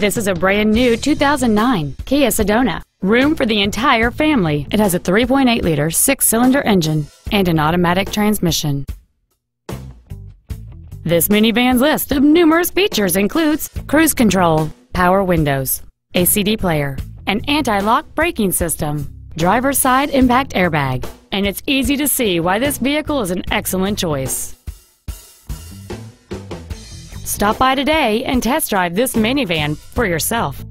This is a brand new 2009 Kia Sedona. Room for the entire family. It has a 3.8-liter six-cylinder engine and an automatic transmission. This minivan's list of numerous features includes cruise control, power windows, a CD player, an anti-lock braking system, driver's side impact airbag, and it's easy to see why this vehicle is an excellent choice. Stop by today and test drive this minivan for yourself.